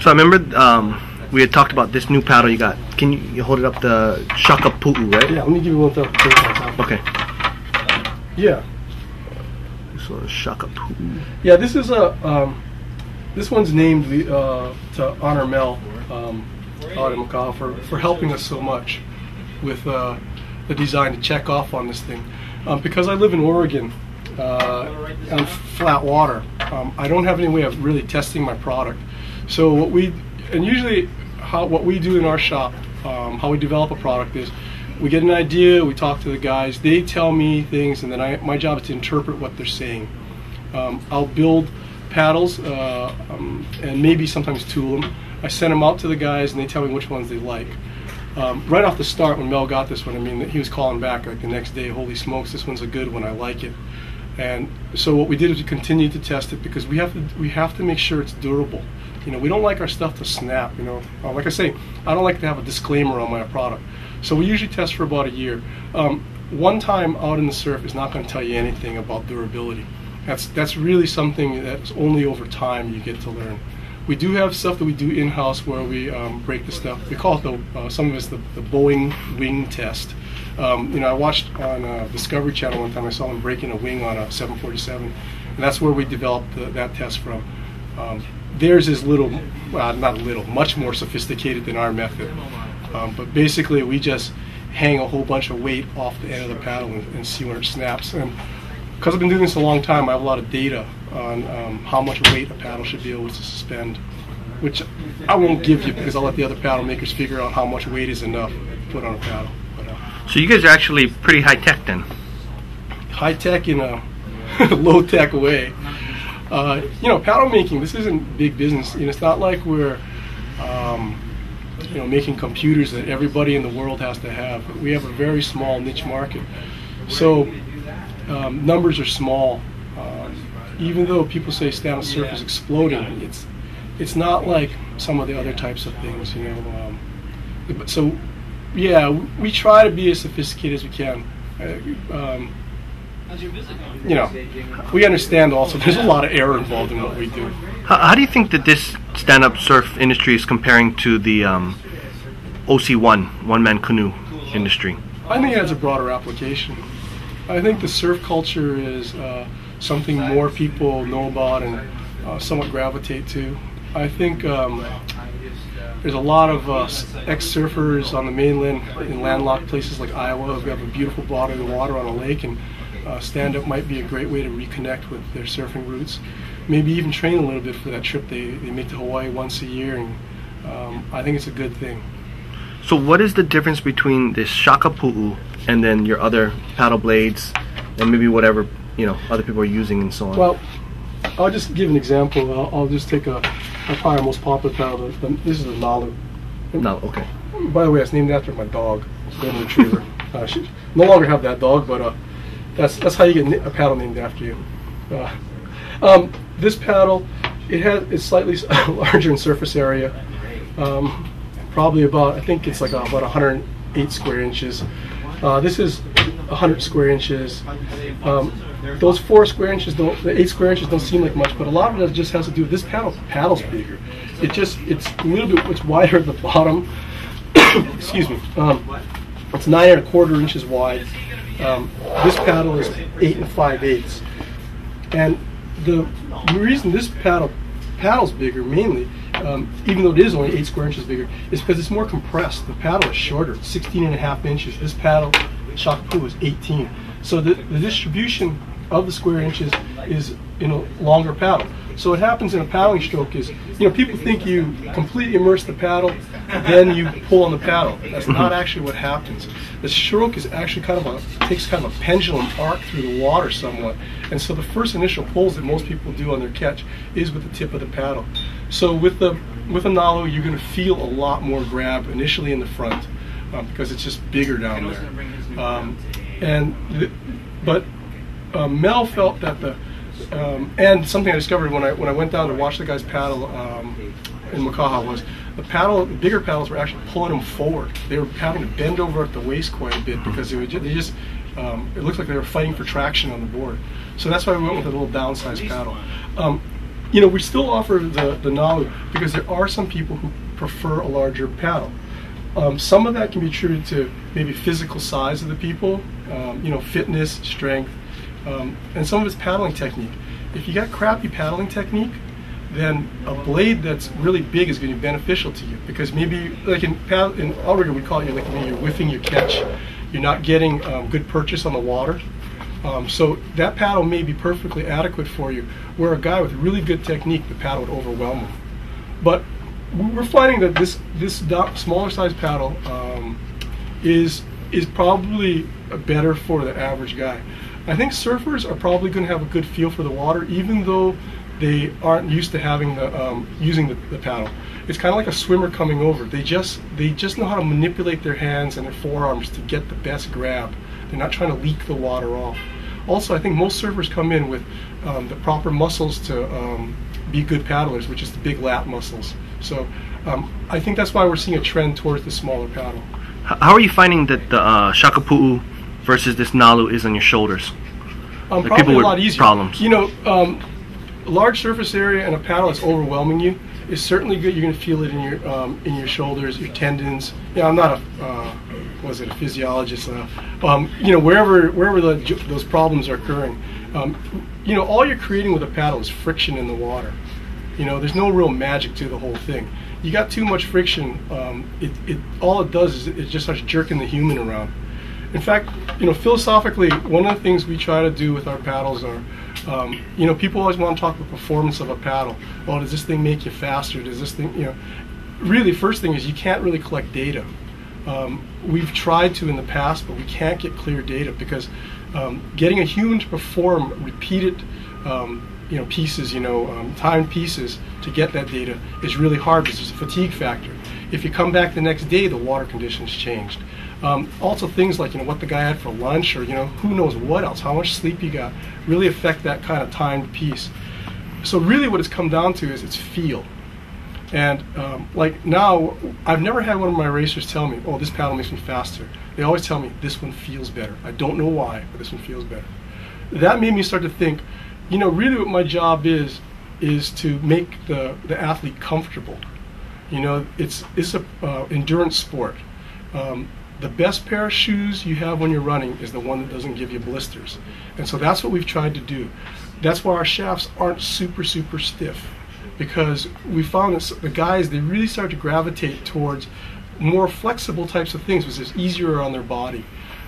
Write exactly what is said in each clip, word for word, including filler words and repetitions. So I remember um, we had talked about this new paddle you got. Can you, you hold it up, the Shakaputu, right? Yeah, let me give you one thing. Okay. Yeah. This one is Shakaputu. Yeah, this is a, um, this one's named uh, to honor Mel, um, out of Makaha, for, for helping us so much with uh, the design to check off on this thing. Um, because I live in Oregon, uh, on flat water, um, I don't have any way of really testing my product. So what we, and usually how, what we do in our shop, um, how we develop a product is, we get an idea, we talk to the guys, they tell me things, and then I, my job is to interpret what they're saying. Um, I'll build paddles, uh, um, and maybe sometimes tool them. I send them out to the guys, and they tell me which ones they like. Um, right off the start, when Mel got this one, I mean, he was calling back like the next day, holy smokes, this one's a good one, I like it. And so what we did is we continued to test it, because we have to, we have to make sure it's durable. You know, we don't like our stuff to snap, you know. Uh, like I say, I don't like to have a disclaimer on my product. So we usually test for about a year. Um, one time out in the surf is not going to tell you anything about durability. That's, that's really something that's only over time you get to learn. We do have stuff that we do in-house where we um, break the stuff. We call it, the, uh, some of it's the, the Boeing wing test. Um, you know, I watched on uh, Discovery Channel one time, I saw them breaking a wing on a seven forty-seven, and that's where we developed the, that test from. Um, theirs is little, well, not little, much more sophisticated than our method. Um, but basically, we just hang a whole bunch of weight off the end of the paddle and, and see when it snaps. And because I've been doing this a long time, I have a lot of data on um, how much weight a paddle should be able to suspend, which I won't give you because I'll let the other paddle makers figure out how much weight is enough to put on a paddle. But, uh, so you guys are actually pretty high tech then? High tech in a low tech way. Uh, you know, paddle making, this isn't big business. You know, it's not like we're um, you know, making computers that everybody in the world has to have. We have a very small niche market. So um, numbers are small. Um, even though people say stand-up surf is exploding, it's, it's not like some of the other types of things, you know. Um, but so, yeah, we try to be as sophisticated as we can. Uh, um, you know, we understand also there's a lot of error involved in what we do. How, how do you think that this stand-up surf industry is comparing to the um, O C one, one-man canoe industry? I think it has a broader application. I think the surf culture is uh, something more people know about and uh, somewhat gravitate to. I think um, there's a lot of uh, ex-surfers on the mainland in landlocked places like Iowa who have a beautiful body of water on a lake, and uh, stand-up might be a great way to reconnect with their surfing roots. Maybe even train a little bit for that trip they, they make to Hawaii once a year, and um, I think it's a good thing. So what is the difference between this Shakapu'u and then your other paddle blades and maybe whatever, you know, other people are using and so on? Well, I'll just give an example. I'll, I'll just take a, probably our most popular paddle. This is a Nalu. Nalu, okay. By the way, it's named after my dog, golden retriever. uh, she, no longer have that dog, but uh, that's that's how you get a paddle named after you. Uh, um, this paddle, it has it's slightly larger in surface area, um, probably about I think it's like a, about one hundred eight square inches. Uh, this is one hundred square inches. Um, those four square inches, don't, the eight square inches don't seem like much, but a lot of it just has to do with this paddle. Paddle's bigger. It just, it's a little bit, it's wider at the bottom. Excuse me. Um, it's nine and a quarter inches wide. Um, this paddle is eight and five eighths. And the reason this paddle paddle's bigger mainly, um, even though it is only eight square inches bigger, is because it's more compressed. The paddle is shorter. It's sixteen and a half inches. This paddle, Shakapu'u, is eighteen. So the, the distribution of the square inches is in a longer paddle. So what happens in a paddling stroke is, you know, people think you completely immerse the paddle, then you pull on the paddle. That's not actually what happens. The stroke is actually kind of a, takes kind of a pendulum arc through the water somewhat. And so the first initial pulls that most people do on their catch is with the tip of the paddle. So with the with a Nalu, you're going to feel a lot more grab initially in the front um, because it's just bigger down there. Um, and the, but uh, Mel felt that the Um, and something I discovered when I when I went down to watch the guys paddle um, in Makaha was the paddle, the bigger paddles were actually pulling them forward. They were having to bend over at the waist quite a bit because they, would ju they just um, it looked like they were fighting for traction on the board. So that's why we went with a little downsized paddle. Um, you know, we still offer the, the Nalu because there are some people who prefer a larger paddle. Um, some of that can be attributed to maybe physical size of the people, um, you know, fitness, strength, um, and some of it's paddling technique. If you got crappy paddling technique, then a blade that's really big is going to be beneficial to you, because maybe, like in, in Alriga, we call it, you're, like, maybe you're whiffing your catch. You're not getting um, good purchase on the water. Um, so that paddle may be perfectly adequate for you, where a guy with really good technique, the paddle would overwhelm him. But we're finding that this, this smaller size paddle um, is, is probably better for the average guy. I think surfers are probably going to have a good feel for the water, even though they aren't used to having the um, using the, the paddle. It's kind of like a swimmer coming over. They just they just know how to manipulate their hands and their forearms to get the best grab. They're not trying to leak the water off. Also, I think most surfers come in with um, the proper muscles to um, be good paddlers, which is the big lap muscles. So um, I think that's why we're seeing a trend towards the smaller paddle. How are you finding that the uh, Shakaputu versus this Nalu is on your shoulders? Um, like probably a lot easier. Problems. You know, um, a large surface area and a paddle that's overwhelming you is certainly good. You're going to feel it in your um, in your shoulders, your tendons. Yeah, I'm not a uh, what was it a physiologist? Uh, um, you know, wherever wherever the, those problems are occurring, um, you know, all you're creating with a paddle is friction in the water. You know, there's no real magic to the whole thing. You got too much friction, um, it, it all it does is it just starts jerking the human around. In fact, you know, philosophically, one of the things we try to do with our paddles are, um, you know, people always want to talk about performance of a paddle. Well, does this thing make you faster? Does this thing, you know? Really, first thing is you can't really collect data. Um, we've tried to in the past, but we can't get clear data because um, getting a human to perform repeated, um, you know, pieces, you know, um, timed pieces to get that data is really hard because there's a fatigue factor. If you come back the next day, the water conditions changed. Um, also, things like, you know, what the guy had for lunch, or, you know, who knows what else, how much sleep you got, really affect that kind of timed piece. So really what it's come down to is it's feel. And um, like now, I've never had one of my racers tell me, oh, this paddle makes me faster. They always tell me, this one feels better. I don't know why, but this one feels better. That made me start to think, you know, really what my job is, is to make the, the athlete comfortable. You know, it's, it's an uh, endurance sport. Um, The best pair of shoes you have when you're running is the one that doesn't give you blisters. And so that's what we've tried to do. That's why our shafts aren't super, super stiff, because we found that the guys, they really start to gravitate towards more flexible types of things, which is easier on their body.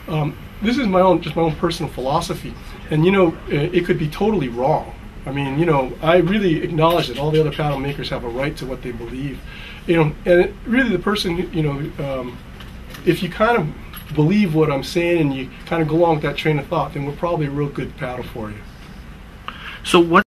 Um, this is my own, just my own personal philosophy. And you know, it could be totally wrong. I mean, you know, I really acknowledge that all the other paddle makers have a right to what they believe. You know, and it, really the person, you know, um, if you kind of believe what I'm saying and you kind of go along with that train of thought, then we're probably a real good paddle for you. So what